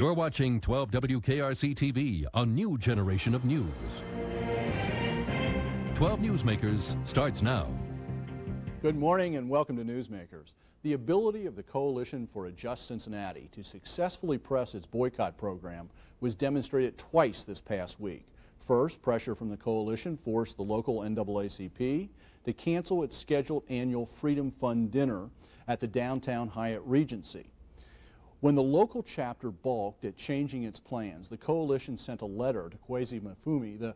You're watching 12 WKRC-TV, a new generation of news. 12 Newsmakers starts now. Good morning and welcome to Newsmakers. The ability of the Coalition for a Just Cincinnati to successfully press its boycott program was demonstrated twice this past week. First, pressure from the coalition forced the local NAACP to cancel its scheduled annual Freedom Fund dinner at the downtown Hyatt Regency. When the local chapter balked at changing its plans, the coalition sent a letter to Kweisi Mfume, the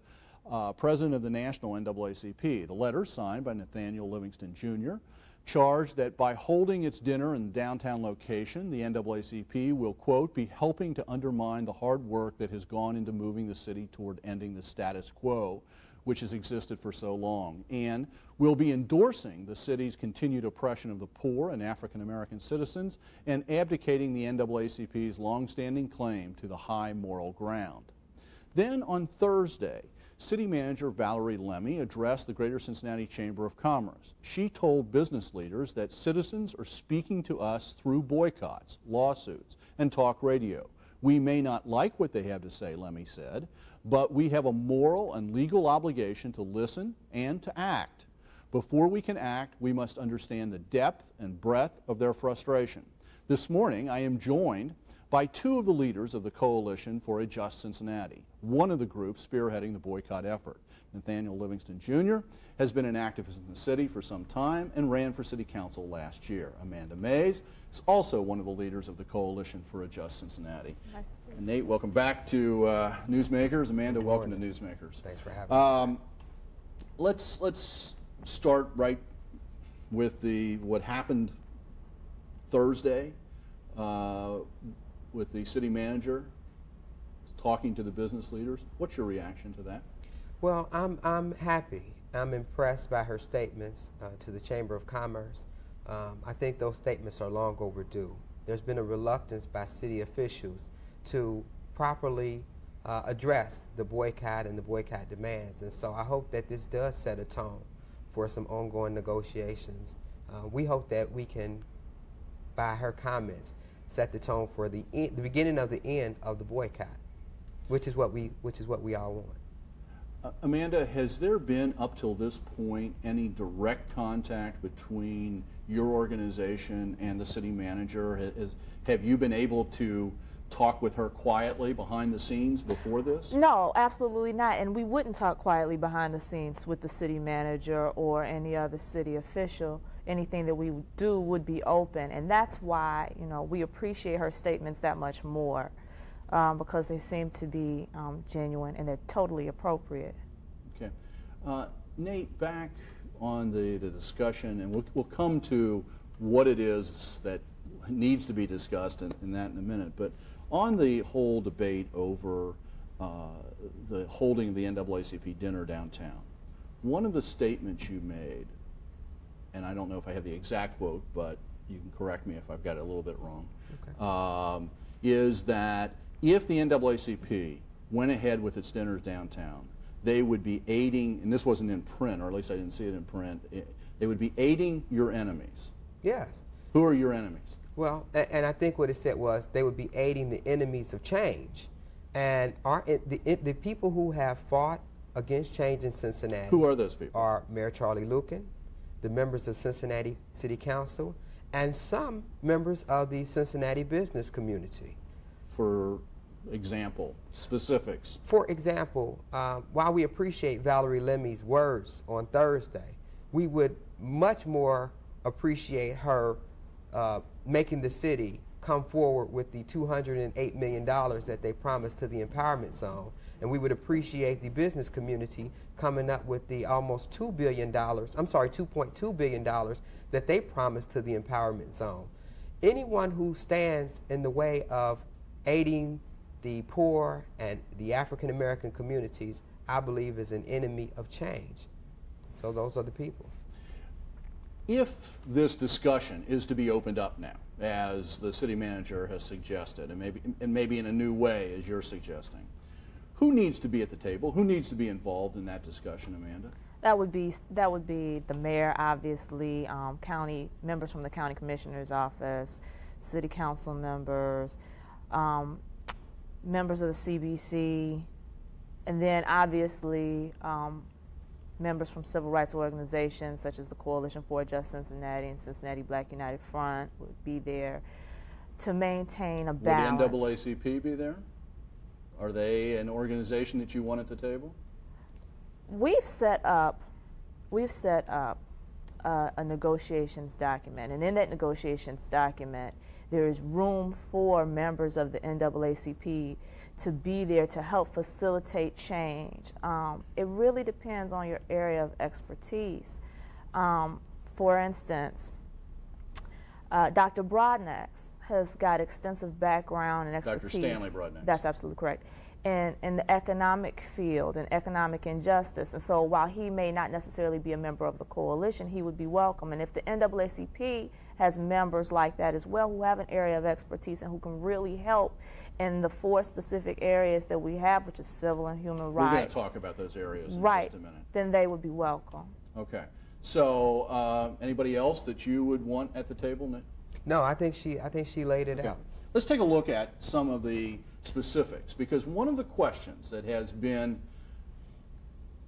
president of the National NAACP. The letter, signed by Nathaniel Livingston Jr., charged that by holding its dinner in the downtown location, the NAACP will, quote, be helping to undermine the hard work that has gone into moving the city toward ending the status quo, which has existed for so long, and will be endorsing the city's continued oppression of the poor and African-American citizens and abdicating the NAACP's longstanding claim to the high moral ground. Then on Thursday, City Manager Valerie Lemmie addressed the Greater Cincinnati Chamber of Commerce. She told business leaders that citizens are speaking to us through boycotts, lawsuits, and talk radio. We may not like what they have to say, Lemmie said, but we have a moral and legal obligation to listen and to act. Before we can act, we must understand the depth and breadth of their frustration. This morning, I am joined by two of the leaders of the Coalition for a Just Cincinnati, one of the groups spearheading the boycott effort. Nathaniel Livingston Jr. has been an activist in the city for some time and ran for city council last year. Amanda Mayes is also one of the leaders of the Coalition for a Just Cincinnati. Nice. And Nate, welcome back to Newsmakers. Amanda, welcome to Newsmakers. Thanks for having us. Let's start right with what happened Thursday with the city manager talking to the business leaders. What's your reaction to that? Well, I'm happy. I'm impressed by her statements to the Chamber of Commerce. I think those statements are long overdue. There's been a reluctance by city officials to properly address the boycott and the boycott demands. And so I hope that this does set a tone for some ongoing negotiations. We hope that we can, by her comments, set the tone for the beginning of the end of the boycott, which is what we all want. Amanda, has there been up till this point any direct contact between your organization and the city manager? Have you been able to talk with her quietly behind the scenes before this? No, absolutely not. And we wouldn't talk quietly behind the scenes with the city manager or any other city official. Anything that we do would be open, and that's why, you know, we appreciate her statements that much more, because they seem to be genuine and they're totally appropriate. Okay. Nate, back on the discussion, and we'll come to what it is that needs to be discussed in that in a minute, but on the whole debate over the holding of the NAACP dinner downtown, one of the statements you made, and I don't know if I have the exact quote, but you can correct me if I've got it a little bit wrong, okay, is that if the NAACP went ahead with its dinners downtown, they would be aiding, and this wasn't in print, or at least I didn't see it in print, they would be aiding your enemies. Yes. Who are your enemies? Well, and I think what it said was they would be aiding the enemies of change. And the people who have fought against change in Cincinnati. Who are those people? Are Mayor Charlie Lucan, the members of Cincinnati City Council, and some members of the Cincinnati business community. For example, specifics. For example, while we appreciate Valerie Lemmie's words on Thursday, we would much more appreciate her making the city come forward with the $208 million that they promised to the Empowerment Zone. And we would appreciate the business community coming up with the almost $2.2 billion that they promised to the Empowerment Zone. Anyone who stands in the way of aiding the poor and the African American communities, I believe, is an enemy of change. So those are the people. If this discussion is to be opened up now, as the city manager has suggested, and maybe in a new way, as you're suggesting, who needs to be at the table? Who needs to be involved in that discussion, Amanda? That would be the mayor, obviously, county members from the county commissioner's office, city council members, members of the CBC, and then obviously members from civil rights organizations such as the Coalition for a Just Cincinnati and Cincinnati Black United Front would be there to maintain a balance. Would the NAACP be there? Are they an organization that you want at the table? We've set up a negotiations document, and in that negotiations document there is room for members of the NAACP to be there to help facilitate change. It really depends on your area of expertise. For instance, Dr. Broadnax has got extensive background and expertise. Dr. Stanley Broadnax. That's absolutely correct. And in the economic field and economic injustice. And so while he may not necessarily be a member of the coalition, he would be welcome. And if the NAACP has members like that as well who have an area of expertise and who can really help in the four specific areas that we have, which is civil and human rights. We're going to talk about those areas in just a minute. Then they would be welcome. Okay. So anybody else that you would want at the table? No, I think she laid it out. Let's take a look at some of the specifics, because one of the questions that has been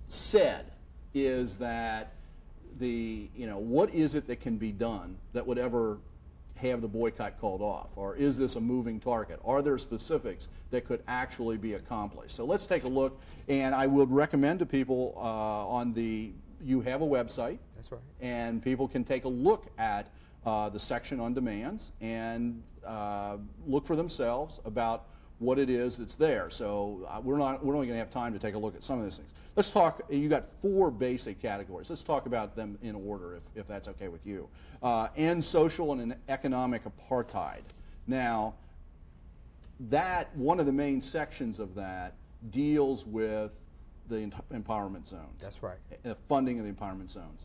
said is that the, what is it that can be done that would ever have the boycott called off, or is this a moving target? Are there specifics that could actually be accomplished? So let's take a look, and I would recommend to people on the, you have a website. That's right. And people can take a look at the section on demands and look for themselves about what it is that's there. So we're only going to have time to take a look at some of these things. Let's talk. You got four basic categories. Let's talk about them in order, if that's okay with you. End social and economic apartheid. Now, that one of the main sections of that deals with the empowerment zones. That's right. The funding of the empowerment zones.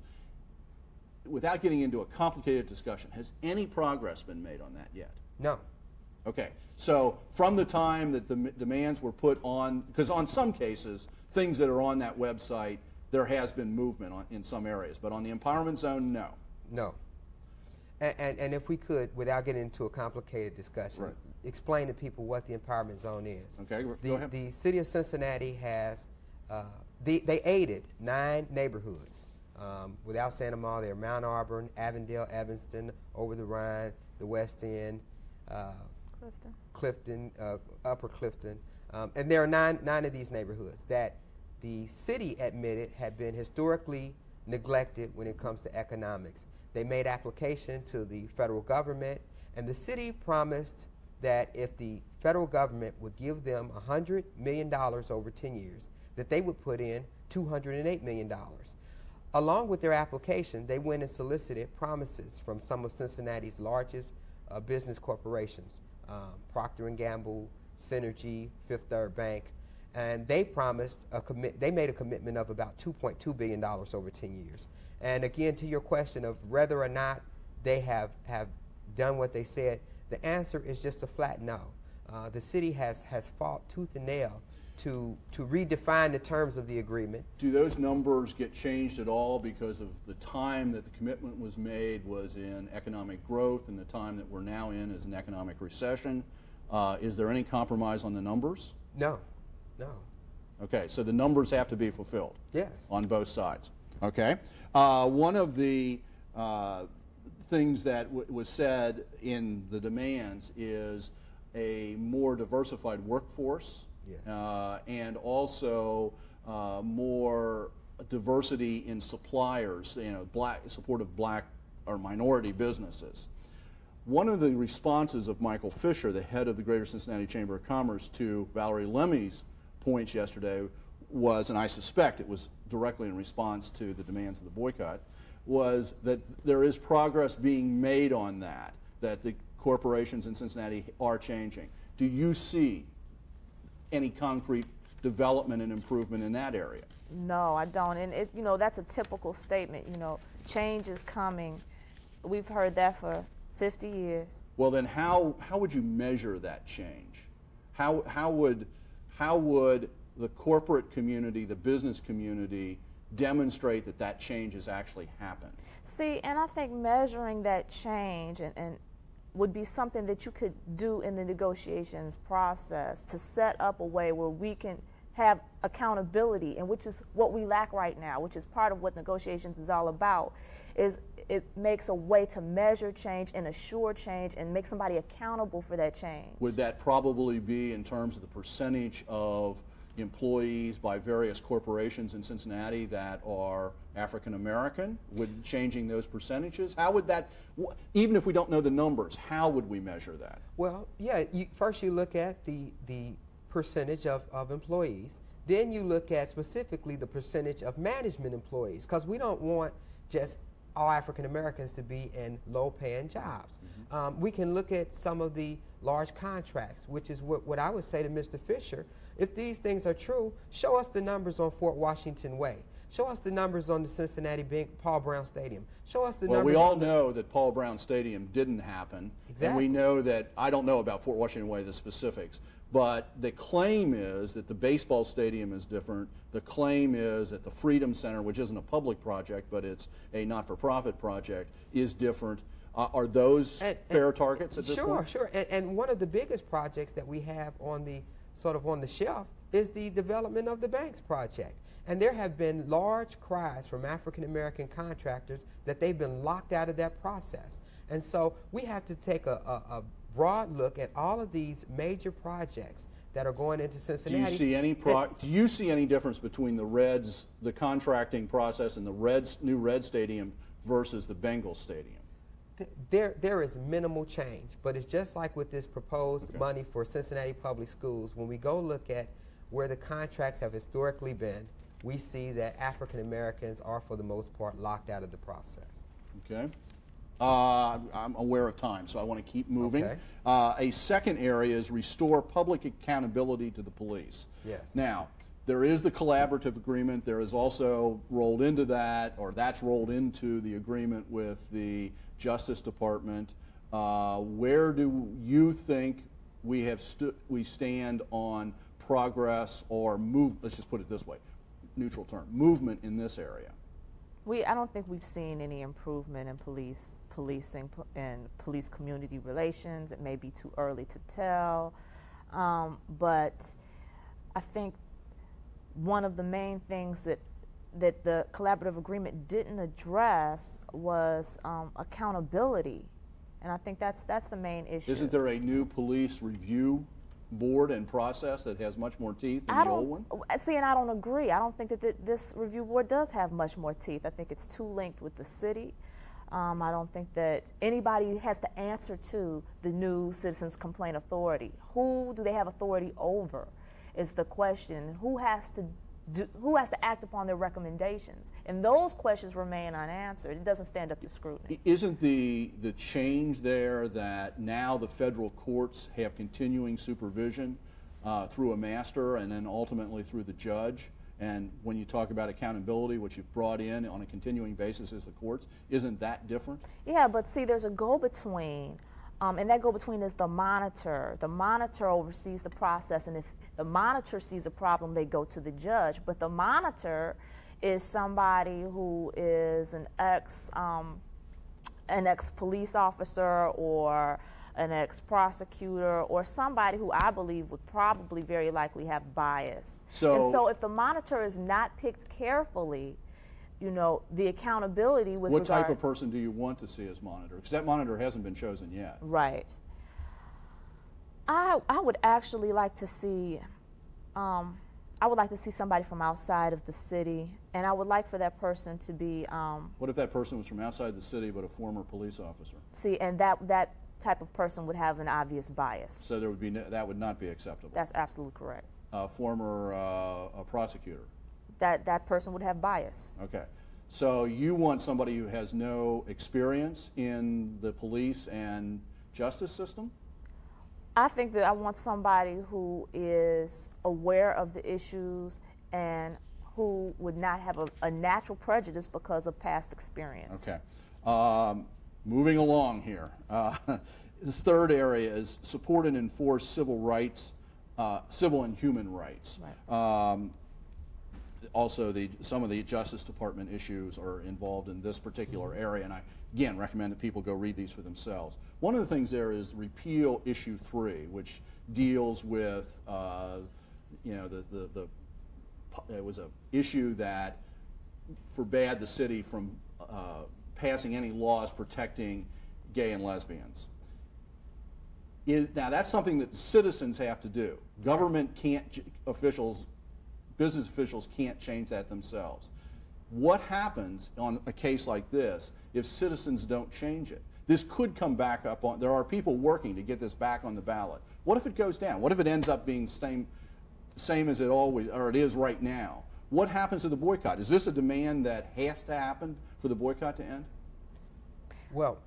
Without getting into a complicated discussion, has any progress been made on that yet? No. Okay. So from the time that the demands were put on, because on some cases, things that are on that website, there has been movement on, in some areas, but on the empowerment zone, no. No. And if we could, without getting into a complicated discussion, right, explain to people what the empowerment zone is. Okay. Go ahead. The city of Cincinnati has, they aided 9 neighborhoods. Without saying them all, they're Mount Auburn, Avondale, Evanston, Over the Rhine, the West End, Clifton, Upper Clifton, and there are nine of these neighborhoods that the city admitted had been historically neglected when it comes to economics. They made application to the federal government, and the city promised that if the federal government would give them $100 million over 10 years, that they would put in $208 million. Along with their application, they went and solicited promises from some of Cincinnati's largest business corporations, Procter and Gamble, Synergy, Fifth Third Bank, and they promised a They made a commitment of about $2.2 billion over 10 years. And again, to your question of whether or not they have done what they said, the answer is just a flat no. The city has fought tooth and nail to redefine the terms of the agreement. Do those numbers get changed at all because of the time that the commitment was made was in economic growth and the time that we're now in is an economic recession? Is there any compromise on the numbers? No, no. Okay, so the numbers have to be fulfilled. Yes. On both sides. Okay. One of the things that was said in the demands is a more diversified workforce. Yes. And also more diversity in suppliers, support of black or minority businesses. One of the responses of Michael Fisher, the head of the Greater Cincinnati Chamber of Commerce, to Valerie Lemmie's points yesterday was, and I suspect it was directly in response to the demands of the boycott, was that there is progress being made on that, that the corporations in Cincinnati are changing. Do you see any concrete development and improvement in that area? No, I don't. And it, that's a typical statement. Change is coming. We've heard that for 50 years. Well, then how would you measure that change? How would the corporate community, the business community, demonstrate that that change has actually happened? See, and I think measuring that change and would be something that you could do in the negotiations process to set up a way where we can have accountability, and which is what we lack right now, which is part of what negotiations is all about, is it makes a way to measure change and assure change and make somebody accountable for that change. Would that probably be in terms of the percentage of employees by various corporations in Cincinnati that are African American? Would changing those percentages, how would that, even if we don't know the numbers, how would we measure that? Well, yeah, first you look at the percentage of employees, then you look at specifically the percentage of management employees, because we don't want just all African Americans to be in low-paying jobs. Mm-hmm. We can look at some of the large contracts, which is what I would say to Mr. Fisher. If these things are true, show us the numbers on Fort Washington Way. Show us the numbers on the Cincinnati Bank, Paul Brown Stadium. Show us the numbers. Well, we all know that Paul Brown Stadium didn't happen. Exactly. And we know that, I don't know about Fort Washington Way, the specifics, but the claim is that the baseball stadium is different. The claim is that the Freedom Center, which isn't a public project, but it's a not-for-profit project, is different. Are those fair targets at this point? Sure, sure. And one of the biggest projects that we have on the sort of on the shelf is the development of the banks project. And there have been large cries from African American contractors that they've been locked out of that process. And so we have to take a broad look at all of these major projects that are going into Cincinnati. Do you see any difference between the Reds, the contracting process, and the Reds new Red Stadium versus the Bengal Stadium? There is minimal change, but it's just like with this proposed money for Cincinnati Public Schools. When we go look at where the contracts have historically been, we see that African Americans are, for the most part, locked out of the process. Okay. I'm aware of time, so I want to keep moving. Okay. A second area is restore public accountability to the police. Yes. Now, there is the collaborative agreement. There is also rolled into that, or that's rolled into the agreement with the Justice Department. Where do you think we have stand on progress or move? Let's just put it this way, neutral term, movement in this area. I don't think we've seen any improvement in policing and police community relations. It may be too early to tell, but I think one of the main things that the collaborative agreement didn't address was accountability, and I think that's the main issue. Isn't there a new police review board and process that has much more teeth than the old one? See, and I don't agree. I don't think that this review board does have much more teeth. I think it's too linked with the city. I don't think that anybody has to answer to the new Citizens Complaint Authority. Who do they have authority over is the question. Who has to act upon their recommendations? And those questions remain unanswered. It doesn't stand up to scrutiny. Isn't the change there that now the federal courts have continuing supervision through a master and then ultimately through the judge? And when you talk about accountability, what you've brought in on a continuing basis is the courts. Isn't that different? Yeah, but see, there's a go-between. And that go-between is the monitor. The monitor oversees the process, and if the monitor sees a problem, they go to the judge. But the monitor is somebody who is an ex police officer or an ex prosecutor or somebody who I believe would probably very likely have bias. So if the monitor is not picked carefully, you know, the accountability with what type of person do you want to see as monitor? Because that monitor hasn't been chosen yet. Right. I would actually like to see, I would like to see somebody from outside of the city, and I would like for that person to be. What if that person was from outside the city but a former police officer? See, and that type of person would have an obvious bias. So there would be that would not be acceptable. That's absolutely correct. A former prosecutor. That person would have bias. Okay. So you want somebody who has no experience in the police and justice system? I think that I want somebody who is aware of the issues and who would not have a natural prejudice because of past experience. Okay. Moving along here. This third area is support and enforce civil and human rights. Right. Also, some of the Justice Department issues are involved in this particular area, and I, again, recommend that people go read these for themselves. One of the things there is repeal Issue 3, which deals with, you know, it was an issue that forbade the city from passing any laws protecting gay and lesbians. Now, that's something that citizens have to do. Government can't, business officials can't change that themselves. What happens on a case like this if citizens don't change it? This could come back up on, there are people working to get this back on the ballot. What if it goes down? What if it ends up being same as it always, or it is right now? What happens to the boycott? Is this a demand that has to happen for the boycott to end? Well,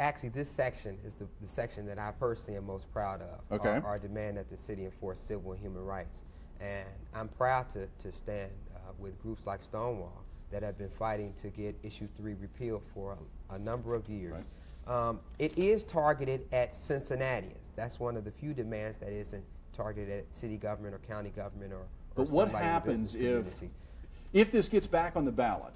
actually, this section is the section that I personally am most proud of. Okay. Our demand that the city enforce civil and human rights. And I'm proud to stand with groups like Stonewall that have been fighting to get Issue 3 repealed for a number of years. Right. It is targeted at Cincinnatians. That's one of the few demands that isn't targeted at city government or county government or But what happens if this gets back on the ballot?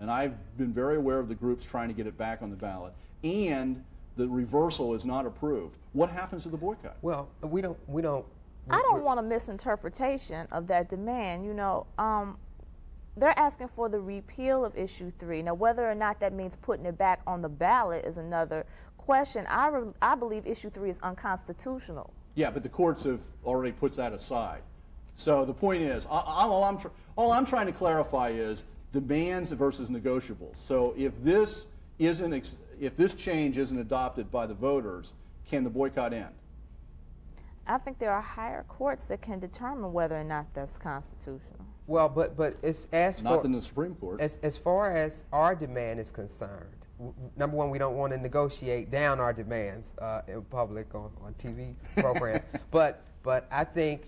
And I've been very aware of the groups trying to get it back on the ballot, and the reversal is not approved. What happens to the boycott? Well, I don't want a misinterpretation of that demand. You know, they're asking for the repeal of Issue 3. Now, whether or not that means putting it back on the ballot is another question. I believe Issue 3 is unconstitutional. Yeah, but the courts have already put that aside. So the point is, all I'm trying to clarify is demands versus negotiables. So if this change isn't adopted by the voters, can the boycott end? I think there are higher courts that can determine whether or not that's constitutional. Well, but it's as not in the Supreme Court. As far as our demand is concerned, number one, we don't want to negotiate down our demands in public on TV programs. But I think.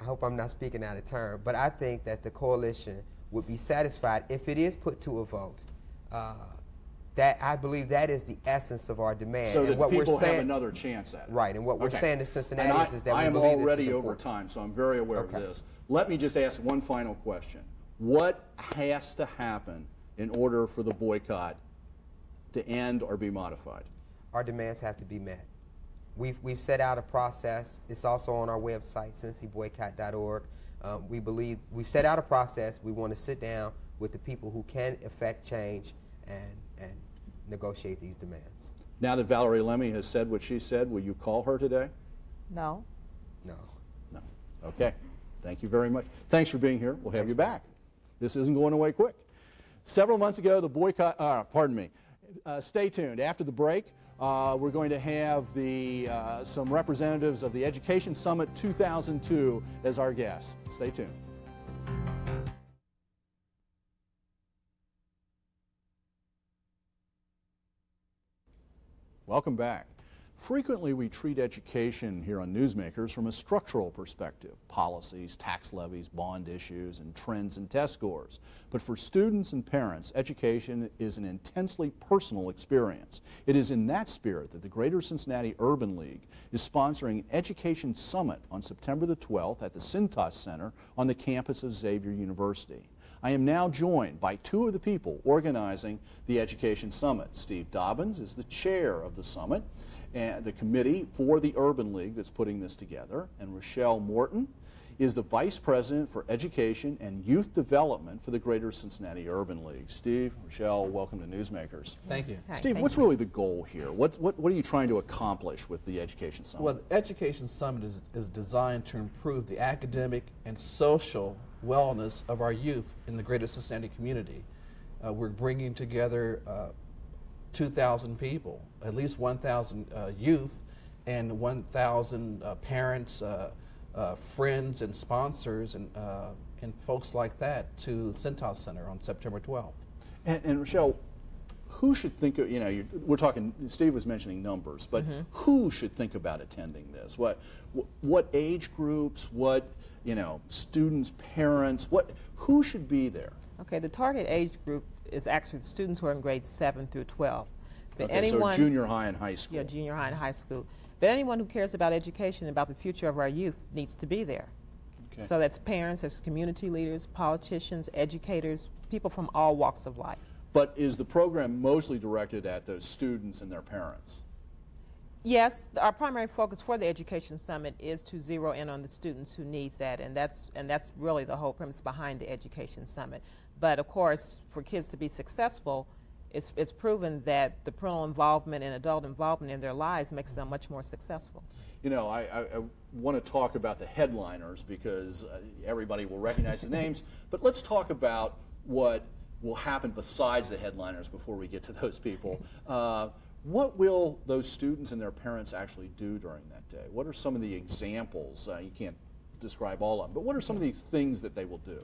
I hope I'm not speaking out of turn, but I think that the coalition would be satisfied if it is put to a vote. I believe that is the essence of our demand. So and that what people we're saying, have another chance at it. Right, and what okay. we're saying to Cincinnati is that I we believe I am already over time, so I'm very aware okay. of this. Let me just ask one final question. What has to happen in order for the boycott to end or be modified? Our demands have to be met. We've set out a process. It's also on our website, cincyboycott.org. We believe we've set out a process. We want to sit down with the people who can affect change and negotiate these demands. Now that Valerie Lemmie has said what she said, will you call her today? No. No. No. Okay. Thank you very much. Thanks for being here. We'll have you back. This isn't going away quick. Several months ago, the boycott, pardon me. Stay tuned. After the break, we're going to have some representatives of the Education Summit 2002 as our guests. Stay tuned. Welcome back. Frequently we treat education here on Newsmakers from a structural perspective, policies, tax levies, bond issues, and trends and test scores. But for students and parents, education is an intensely personal experience. It is in that spirit that the Greater Cincinnati Urban League is sponsoring an Education Summit on September the 12th at the Cintas Center on the campus of Xavier University. I am now joined by two of the people organizing the Education Summit. Steve Dobbins is the chair of the summit and the committee for the Urban League that's putting this together, and Rochelle Morton is the Vice President for Education and Youth Development for the Greater Cincinnati Urban League. Steve, Rochelle, welcome to Newsmakers. Thank you. Hi, Steve, what's really the goal here? What are you trying to accomplish with the Education Summit? Well, the Education Summit is designed to improve the academic and social wellness of our youth in the Greater Cincinnati community. We're bringing together 2,000 people, at least 1,000 youth and 1,000 parents, friends and sponsors and folks like that to Cintas Center on September 12th. And Rochelle, who should think of, you know, we're talking, Steve was mentioning numbers, but who should think about attending this? What age groups, what, you know, students, parents, who should be there? Okay, the target age group is actually the students who are in grades 7 through 12. But okay, anyone, so junior high and high school. Yeah, junior high and high school. But anyone who cares about education and about the future of our youth needs to be there. Okay. So that's parents, that's community leaders, politicians, educators, people from all walks of life. But is the program mostly directed at those students and their parents? Yes, our primary focus for the Education Summit is to zero in on the students who need that, and that's really the whole premise behind the Education Summit. But of course, for kids to be successful, it's proven that the parental involvement and adult involvement in their lives makes them much more successful. You know, I want to talk about the headliners because everybody will recognize the names, but let's talk about what will happen besides the headliners before we get to those people. What will those students and their parents actually do during that day? What are some of the examples? You can't describe all of them, but what are some of the things that they will do?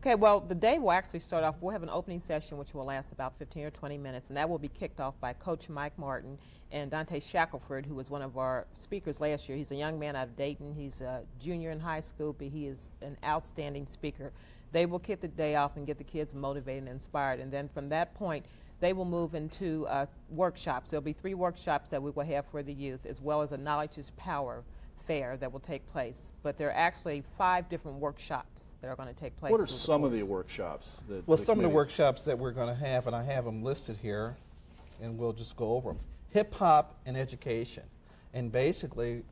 Okay, well, the day will actually start off, we'll have an opening session which will last about 15 or 20 minutes, and that will be kicked off by Coach Mike Martin and Dante Shackelford, who was one of our speakers last year. He's a young man out of Dayton. He's a junior in high school, but he is an outstanding speaker. They will kick the day off and get the kids motivated and inspired, and then from that point, they will move into workshops. There'll be 3 workshops that we will have for the youth, as well as a Knowledge is Power fair that will take place. But there are actually 5 different workshops that are going to take place. What are some of the workshops? Well, some of the workshops that we're going to have, and I have them listed here, and we'll just go over them. Hip-hop and education. And basically,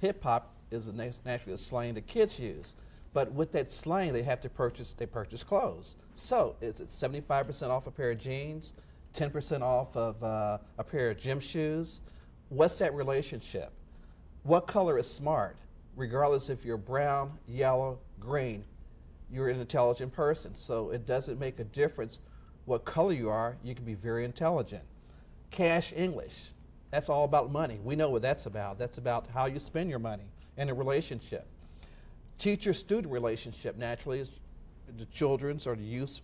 hip-hop is naturally a slang that kids use. But with that slang, they have to purchase clothes. So it's 75% off a pair of jeans, 10% off of a pair of gym shoes. What's that relationship? What color is smart? Regardless if you're brown, yellow, green, you're an intelligent person. So it doesn't make a difference what color you are. You can be very intelligent. Cash English. That's all about money. We know what that's about. That's about how you spend your money in a relationship. Teacher-student relationship, naturally, is the children's or the youth's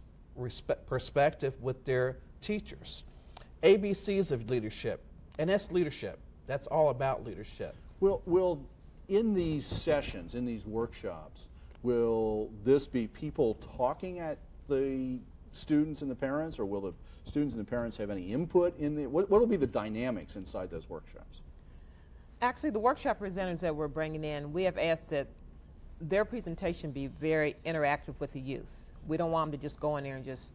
perspective with their teachers. ABCs of leadership, and that's leadership. That's all about leadership. Will in these sessions, in these workshops, will this be people talking at the students and the parents, or will the students and the parents have any input in the, what will be the dynamics inside those workshops? Actually, the workshop presenters that we're bringing in, we have asked that their presentation be very interactive with the youth. We don't want them to just go in there and just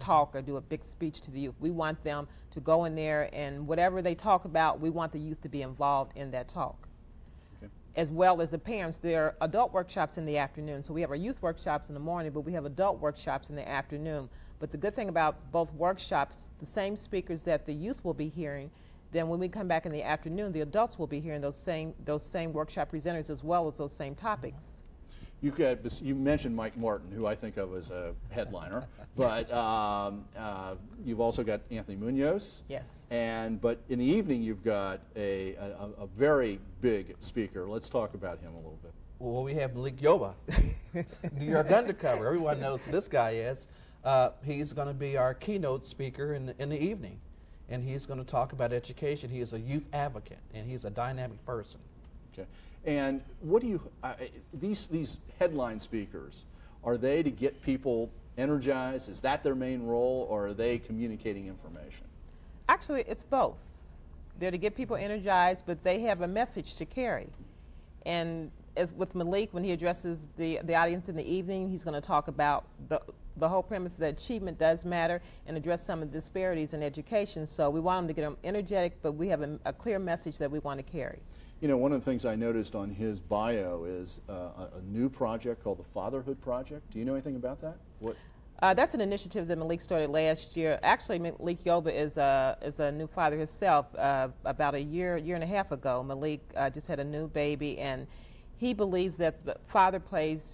talk or do a big speech to the youth. We want them to go in there and whatever they talk about, we want the youth to be involved in that talk. Okay. As well as the parents, there are adult workshops in the afternoon. So we have our youth workshops in the morning, but we have adult workshops in the afternoon. But the good thing about both workshops, the same speakers that the youth will be hearing, then when we come back in the afternoon, the adults will be hearing those same workshop presenters as well as those same topics. You mentioned Mike Martin, who I think of as a headliner, but you've also got Anthony Munoz. Yes. But in the evening, you've got a very big speaker. Let's talk about him a little bit. Well, we have Malik Yoba, New York Undercover. Everyone knows who this guy is. He's going to be our keynote speaker in the evening. And he's going to talk about education. He is a youth advocate, and he's a dynamic person. Okay. And what do you, these headline speakers, are they to get people energized? Is that their main role, or are they communicating information? Actually, it's both. They're to get people energized, but they have a message to carry. And as with Malik, when he addresses the audience in the evening, he's going to talk about the whole premise that achievement does matter and address some of the disparities in education. So we want them to get them energetic, but we have a clear message that we want to carry. You know, one of the things I noticed on his bio is a new project called the Fatherhood Project. Do you know anything about that? What? That's an initiative that Malik started last year. Actually, Malik Yoba is a new father himself. About a year and a half ago, Malik just had a new baby, and he believes that the father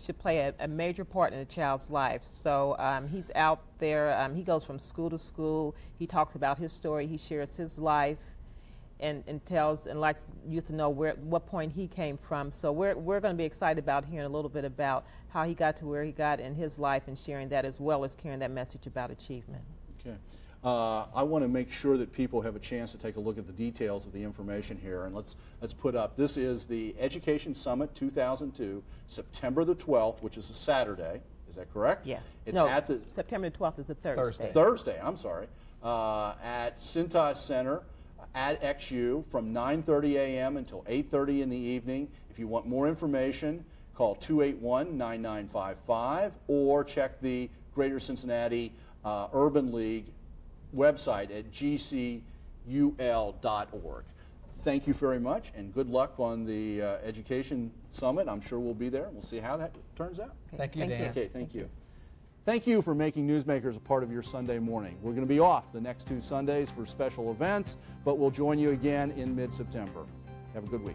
should play a major part in a child's life. So he's out there. He goes from school to school. He talks about his story. He shares his life, and tells and likes youth to know what point he came from. So we're going to be excited about hearing a little bit about how he got to where he got in his life and sharing that, as well as carrying that message about achievement. Okay. I want to make sure that people have a chance to take a look at the details of the information here, and let's put up. This is the Education Summit 2002, September the 12th, which is a Saturday. Is that correct? Yes. It's September the 12th is a Thursday. Thursday. I'm sorry. At Cintas Center at XU from 9:30 a.m. until 8:30 in the evening. If you want more information, Call 281-9955 or check the Greater Cincinnati Urban League website at gcul.org. Thank you very much, and good luck on the Education Summit. I'm sure we'll be there, and we'll see how that turns out. Okay. Thank you, Dan. Okay, thank you. Thank you for making Newsmakers a part of your Sunday morning. We're going to be off the next two Sundays for special events, but we'll join you again in mid-September. Have a good week.